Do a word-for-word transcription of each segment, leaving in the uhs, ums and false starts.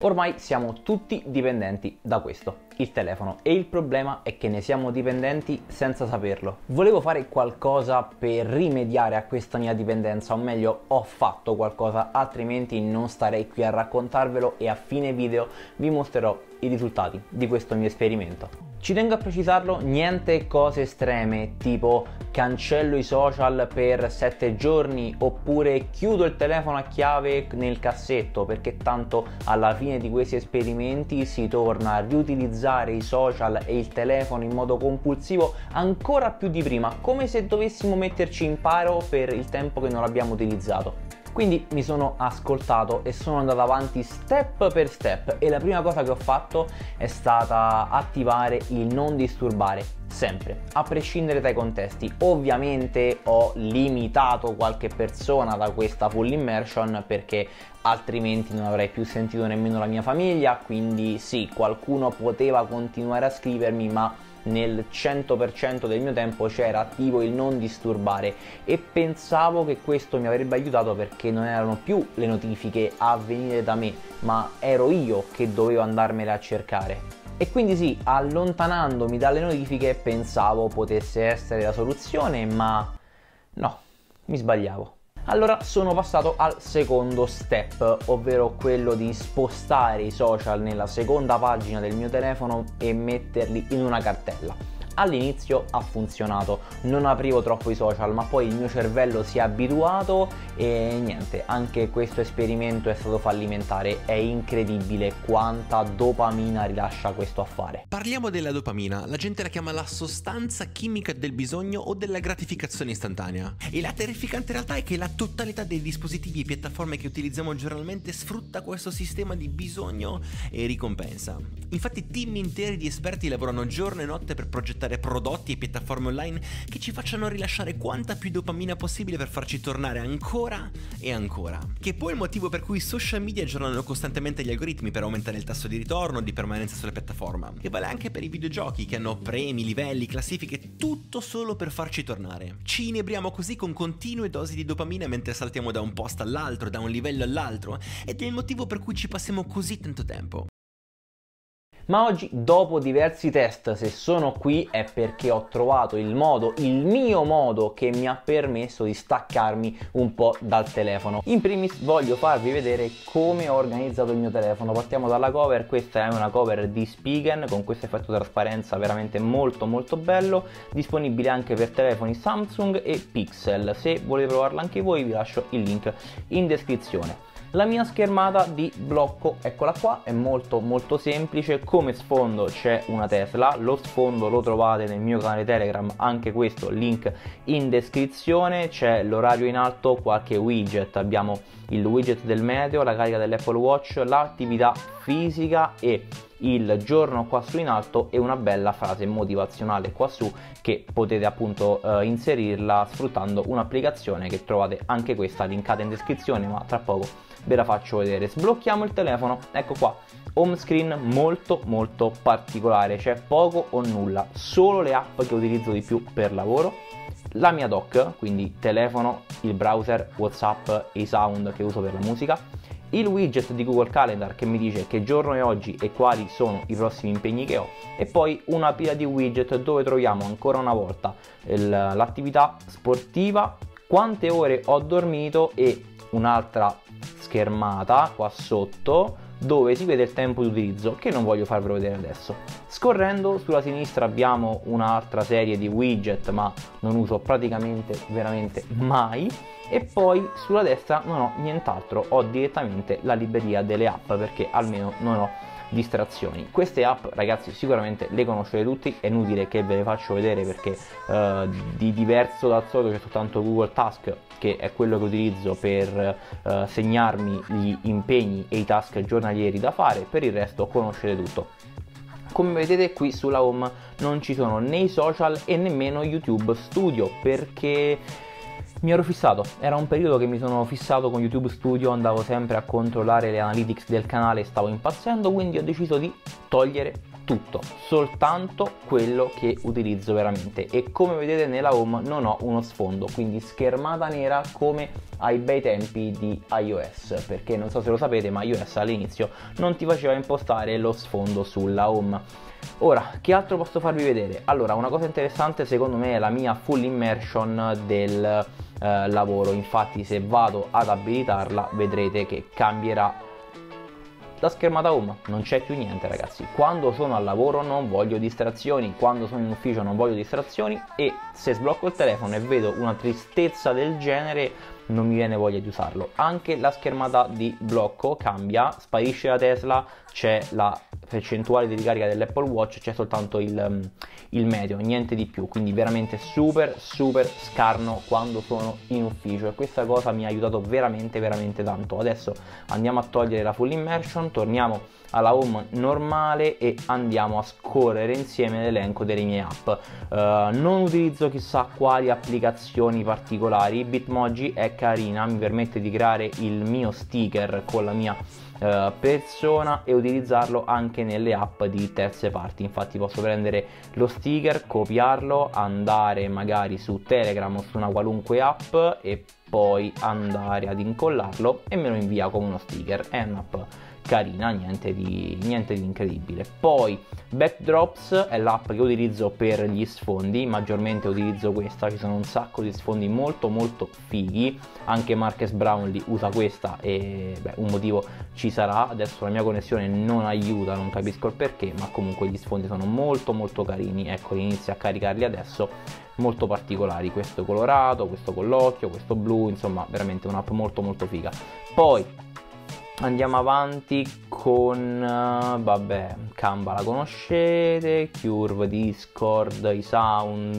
Ormai siamo tutti dipendenti da questo, il telefono, e il problema è che ne siamo dipendenti senza saperlo. Volevo fare qualcosa per rimediare a questa mia dipendenza, o meglio ho fatto qualcosa, altrimenti non starei qui a raccontarvelo e a fine video vi mostrerò i risultati di questo mio esperimento. Ci tengo a precisarlo, niente cose estreme tipo cancello i social per sette giorni oppure chiudo il telefono a chiave nel cassetto, perché tanto alla fine di questi esperimenti si torna a riutilizzare i social e il telefono in modo compulsivo ancora più di prima, come se dovessimo metterci in paro per il tempo che non l'abbiamo utilizzato. Quindi mi sono ascoltato e sono andato avanti step per step e la prima cosa che ho fatto è stata attivare il non disturbare sempre, a prescindere dai contesti. Ovviamente ho limitato qualche persona da questa full immersion perché altrimenti non avrei più sentito nemmeno la mia famiglia, quindi sì, qualcuno poteva continuare a scrivermi, ma nel cento per cento del mio tempo c'era attivo il non disturbare e pensavo che questo mi avrebbe aiutato perché non erano più le notifiche a venire da me, ma ero io che dovevo andarmele a cercare. E quindi sì, allontanandomi dalle notifiche pensavo potesse essere la soluzione, ma no, mi sbagliavo. Allora sono passato al secondo step, ovvero quello di spostare i social nella seconda pagina del mio telefono e metterli in una cartella. All'inizio ha funzionato, non aprivo troppo i social, ma poi il mio cervello si è abituato e niente, anche questo esperimento è stato fallimentare. È incredibile quanta dopamina rilascia questo affare. Parliamo della dopamina, la gente la chiama la sostanza chimica del bisogno o della gratificazione istantanea. E la terrificante realtà è che la totalità dei dispositivi e piattaforme che utilizziamo giornalmente sfrutta questo sistema di bisogno e ricompensa. Infatti team interi di esperti lavorano giorno e notte per progettare prodotti e piattaforme online che ci facciano rilasciare quanta più dopamina possibile per farci tornare ancora e ancora. Che poi è il motivo per cui i social media aggiornano costantemente gli algoritmi per aumentare il tasso di ritorno, di permanenza sulla piattaforma. E vale anche per i videogiochi che hanno premi, livelli, classifiche, tutto solo per farci tornare. Ci inebriamo così con continue dosi di dopamina mentre saltiamo da un post all'altro, da un livello all'altro, ed è il motivo per cui ci passiamo così tanto tempo. Ma oggi, dopo diversi test, se sono qui è perché ho trovato il modo, il mio modo, che mi ha permesso di staccarmi un po' dal telefono. In primis voglio farvi vedere come ho organizzato il mio telefono. Partiamo dalla cover. Questa è una cover di Spigen con questo effetto trasparenza veramente molto molto bello, disponibile anche per telefoni Samsung e Pixel. Se volete provarla anche voi vi lascio il link in descrizione. La mia schermata di blocco, eccola qua, è molto molto semplice. Come sfondo c'è una Tesla, lo sfondo lo trovate nel mio canale Telegram, anche questo link in descrizione. C'è l'orario in alto, qualche widget, abbiamo il widget del meteo, la carica dell'Apple Watch, l'attività fisica e il giorno qua su in alto e una bella frase motivazionale qua su che potete appunto eh, inserirla sfruttando un'applicazione che trovate anche questa linkata in descrizione, ma tra poco ve la faccio vedere. Sblocchiamo il telefono, ecco qua, home screen molto molto particolare, c'è poco o nulla, solo le app che utilizzo di più per lavoro, la mia dock, quindi telefono, il browser, WhatsApp e i sound che uso per la musica, il widget di Google Calendar che mi dice che giorno è oggi e quali sono i prossimi impegni che ho, e poi una pila di widget dove troviamo ancora una volta l'attività sportiva, quante ore ho dormito e un'altra schermata qua sotto dove si vede il tempo di utilizzo, che non voglio farvelo vedere adesso. Scorrendo sulla sinistra abbiamo un'altra serie di widget, ma non uso praticamente veramente mai, e poi sulla destra non ho nient'altro, ho direttamente la libreria delle app perché almeno non ho distrazioni. Queste app ragazzi sicuramente le conoscete tutti, è inutile che ve le faccio vedere perché eh, di diverso dal solito c'è soltanto Google Task, che è quello che utilizzo per eh, segnarmi gli impegni e i task giornalieri da fare, per il resto conoscete tutto. Come vedete qui sulla home non ci sono né i social e nemmeno YouTube Studio perché mi ero fissato, era un periodo che mi sono fissato con YouTube Studio, andavo sempre a controllare le analytics del canale e stavo impazzendo, quindi ho deciso di togliere tutto, soltanto quello che utilizzo veramente. E come vedete nella home non ho uno sfondo, quindi schermata nera come ai bei tempi di iOS, perché non so se lo sapete, ma iOS all'inizio non ti faceva impostare lo sfondo sulla home. Ora, che altro posso farvi vedere? Allora, una cosa interessante secondo me è la mia full immersion del eh, lavoro. Infatti se vado ad abilitarla vedrete che cambierà la schermata home, non c'è più niente ragazzi. Quando sono al lavoro non voglio distrazioni, quando sono in ufficio non voglio distrazioni, e se sblocco il telefono e vedo una tristezza del genere non mi viene voglia di usarlo. Anche la schermata di blocco cambia, sparisce la Tesla, c'è la percentuale di ricarica dell'Apple Watch, c'è soltanto il, il medio, niente di più. Quindi veramente super super scarno quando sono in ufficio, e questa cosa mi ha aiutato veramente veramente tanto. Adesso andiamo a togliere la full immersion, torniamo alla home normale e andiamo a scorrere insieme l'elenco delle mie app. Uh, non utilizzo chissà quali applicazioni particolari. Bitmoji è carina, mi permette di creare il mio sticker con la mia uh, persona e utilizzarlo anche nelle app di terze parti. Infatti posso prendere lo sticker, copiarlo, andare magari su Telegram o su una qualunque app e poi andare ad incollarlo e me lo invia come uno sticker. È un'app carina, niente di, niente di incredibile. Poi Backdrops è l'app che utilizzo per gli sfondi, maggiormente utilizzo questa, ci sono un sacco di sfondi molto molto fighi, anche Marques Brownlee usa questa e beh, un motivo ci sarà. Adesso la mia connessione non aiuta, non capisco il perché, ma comunque gli sfondi sono molto molto carini, ecco, inizio a caricarli adesso, molto particolari, questo colorato, questo con l'occhio, questo blu, insomma veramente un'app molto molto figa. Poi andiamo avanti con, vabbè, Canva la conoscete, Curve, Discord, i sound,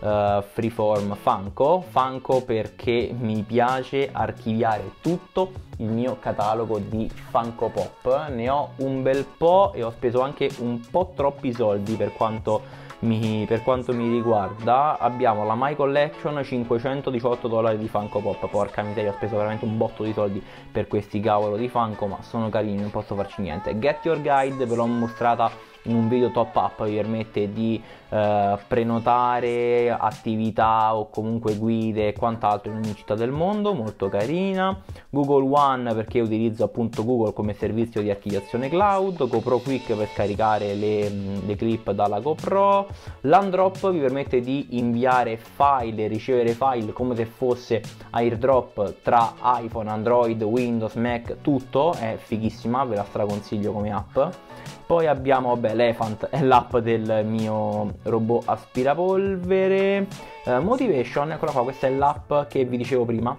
uh, Freeform, Funko. Funko perché mi piace archiviare tutto il mio catalogo di Funko Pop. Ne ho un bel po' e ho speso anche un po' troppi soldi per quanto... Mi, per quanto mi riguarda. Abbiamo la My Collection, cinquecentodiciotto dollari di Funko Pop. Porca miseria, ho speso veramente un botto di soldi per questi cavolo di Funko, ma sono carini, non posso farci niente. GetYourGuide ve l'ho mostrata in un video top up, vi permette di eh, prenotare attività o comunque guide e quant'altro in ogni città del mondo, molto carina. Google One perché utilizzo appunto Google come servizio di archiviazione cloud. GoPro Quick per scaricare le, le clip dalla GoPro. Landrop vi permette di inviare file e ricevere file come se fosse airdrop tra iPhone, Android, Windows, Mac, tutto, è fighissima, ve la straconsiglio come app. Poi abbiamo, vabbè, Elephant è l'app del mio robot aspirapolvere. eh, Motivation, eccola qua, questa è l'app che vi dicevo prima.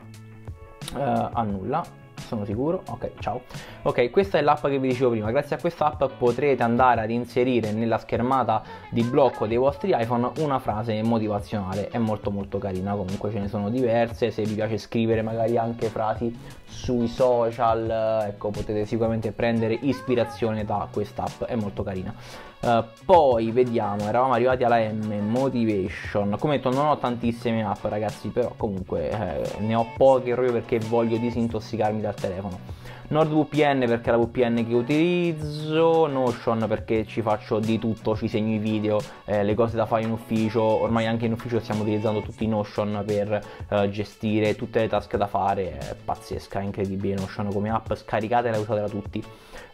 eh, annulla, sono sicuro, ok, ciao. Ok, questa è l'app che vi dicevo prima, grazie a questa app potrete andare ad inserire nella schermata di blocco dei vostri iPhone una frase motivazionale, è molto molto carina. Comunque ce ne sono diverse, se vi piace scrivere magari anche frasi sui social, ecco, potete sicuramente prendere ispirazione da quest'app, è molto carina. Uh, poi vediamo, eravamo arrivati alla M, Motivation. Come detto non ho tantissime app ragazzi, però comunque eh, ne ho poche proprio perché voglio disintossicarmi dal telefono. NordVPN perché è la V P N che utilizzo. Notion perché ci faccio di tutto, ci segno i video, eh, le cose da fare in ufficio. Ormai anche in ufficio stiamo utilizzando tutti Notion per eh, gestire tutte le task da fare. È pazzesca, è incredibile Notion come app, scaricatela e usatela tutti.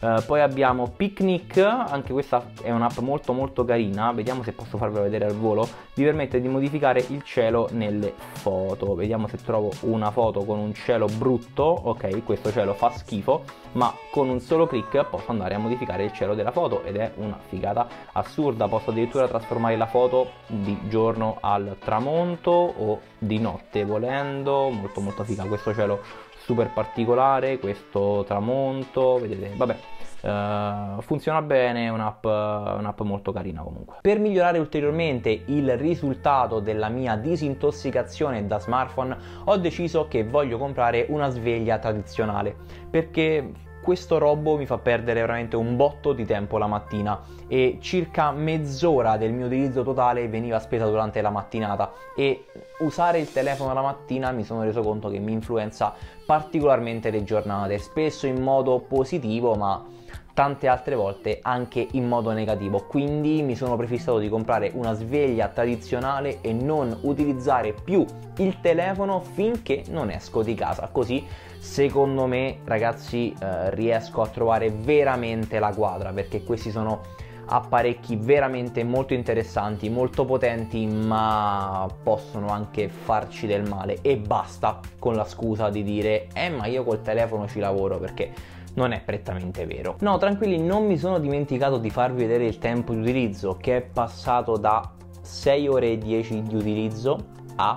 eh, Poi abbiamo Picnic, anche questa è un'app molto molto carina. Vediamo se posso farvela vedere al volo. Vi permette di modificare il cielo nelle foto. Vediamo se trovo una foto con un cielo brutto. Ok, questo cielo fa schifo, ma con un solo clic posso andare a modificare il cielo della foto ed è una figata assurda. Posso addirittura trasformare la foto di giorno al tramonto o di notte volendo, molto molto figa. Questo cielo super particolare, questo tramonto, vedete, vabbè. Uh, funziona bene, è un'app un'app molto carina comunque. Per migliorare ulteriormente il risultato della mia disintossicazione da smartphone ho deciso che voglio comprare una sveglia tradizionale, perché questo robo mi fa perdere veramente un botto di tempo la mattina e circa mezz'ora del mio utilizzo totale veniva spesa durante la mattinata, e usare il telefono la mattina mi sono reso conto che mi influenza particolarmente le giornate, spesso in modo positivo ma tante altre volte anche in modo negativo, quindi mi sono prefissato di comprare una sveglia tradizionale e non utilizzare più il telefono finché non esco di casa. Così secondo me, ragazzi, eh, riesco a trovare veramente la quadra, perché questi sono apparecchi veramente molto interessanti, molto potenti, ma possono anche farci del male. E basta con la scusa di dire eh ma io col telefono ci lavoro, perché non è prettamente vero. No, tranquilli, non mi sono dimenticato di farvi vedere il tempo di utilizzo, che è passato da sei ore e dieci di utilizzo a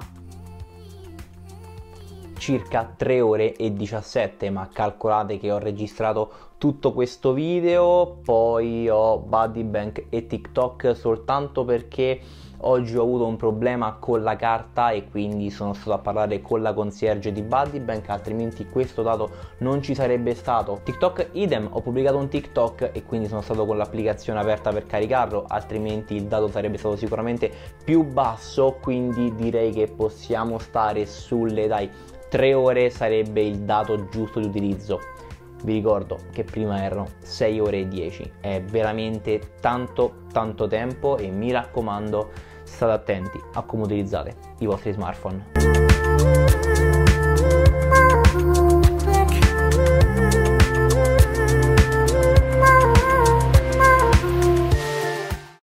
circa tre ore e diciassette, ma calcolate che ho registrato tutto questo video, poi ho Buddybank e TikTok soltanto perché oggi ho avuto un problema con la carta e quindi sono stato a parlare con la concierge di Buddybank, altrimenti questo dato non ci sarebbe stato. TikTok idem, ho pubblicato un TikTok e quindi sono stato con l'applicazione aperta per caricarlo, altrimenti il dato sarebbe stato sicuramente più basso, quindi direi che possiamo stare sulle, dai, tre ore sarebbe il dato giusto di utilizzo. Vi ricordo che prima erano sei ore e dieci, è veramente tanto tanto tempo e mi raccomando, state attenti a come utilizzate i vostri smartphone.